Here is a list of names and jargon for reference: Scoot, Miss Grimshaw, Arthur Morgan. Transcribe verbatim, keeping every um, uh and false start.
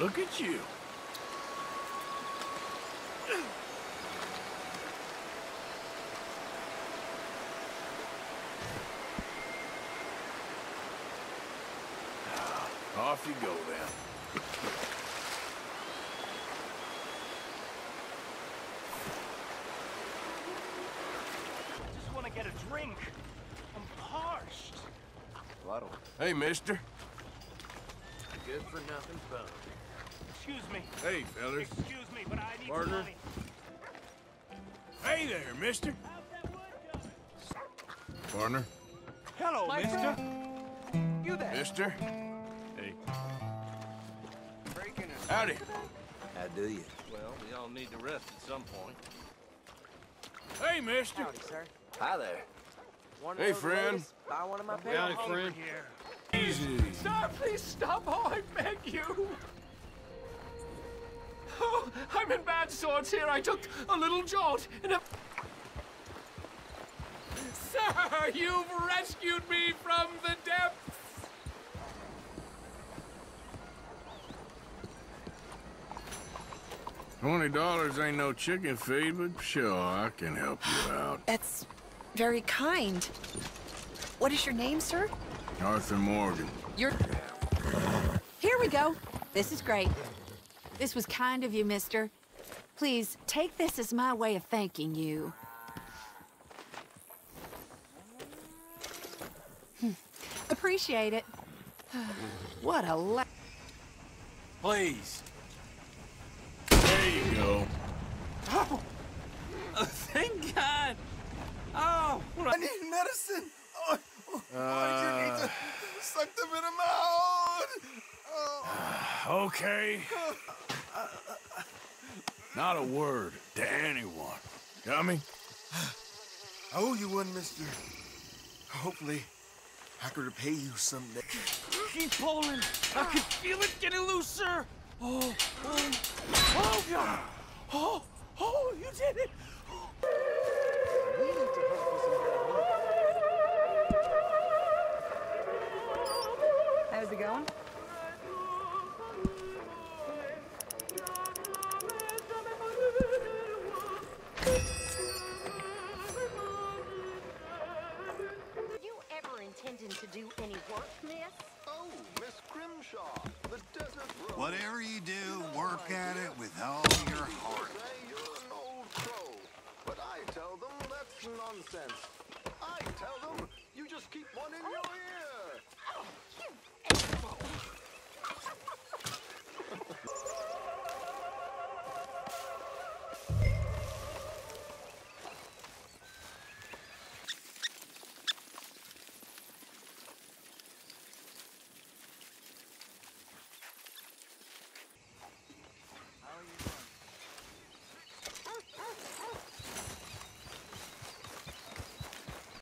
Look at you. Off you go, then. Get a drink. I'm parched. Hey, mister. Good for nothing, fun. Excuse me. Hey, fellas. Excuse me, but I need Partner. Money. Hey there, mister. How's that wood coming? Partner. Hello, My mister. Friend. You there? Mister. Hey. Breaking a Howdy. How do you? Well, we all need to rest at some point. Hey, mister. Howdy, sir. Hi there. One hey, friend. Ladies, buy one of my pants. Howdy, friend. Here. Easy. Stop, please stop. Oh, I beg you. Oh, I'm in bad sorts here. I took a little jolt and a... Sir, you've rescued me from the depths. Twenty dollars ain't no chicken feed, but sure, I can help you out. That's very kind. What is your name, sir? Arthur Morgan. You're... Here we go. This is great. This was kind of you, mister. Please, take this as my way of thanking you. Appreciate it. What a la... Please. There you go. Oh. Oh, thank God. Oh, I need medicine. Oh, oh, uh, I need to suck the venom out. Oh. Okay. Not a word to anyone. Got me? I owe you one, mister. Hopefully, I could repay you someday. Keep pulling. I can feel it getting looser. Oh, um, oh, God! Oh, oh, you did it! Oh. We need to help. How's it going? Were you ever intending to do any work, miss? Oh, Miss Grimshaw. Whatever you do, work at it with all your heart. You're an old crow, but I tell them that's nonsense. I tell them you just keep one in your ear.